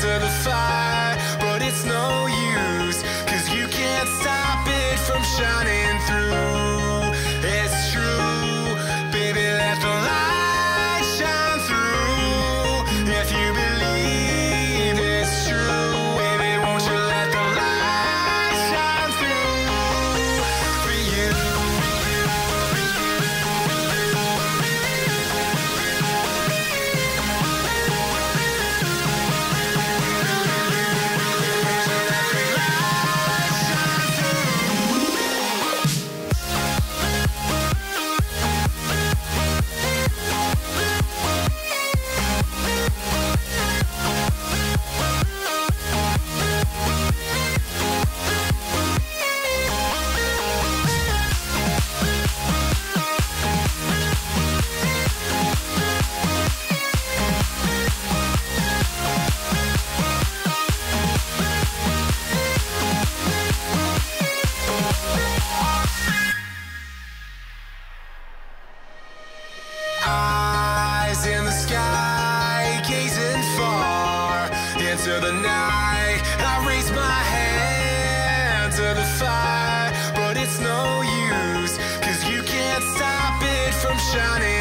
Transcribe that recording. to the fire, but it's no use, 'cause you can't stop it from shining through. It's true, baby, let the light shine through. If you believe it's true, baby, won't you let the light shine through for you? Eyes in the sky, gazing far into the night, I raise my hand to the fire, but it's no use, 'cause you can't stop it from shining.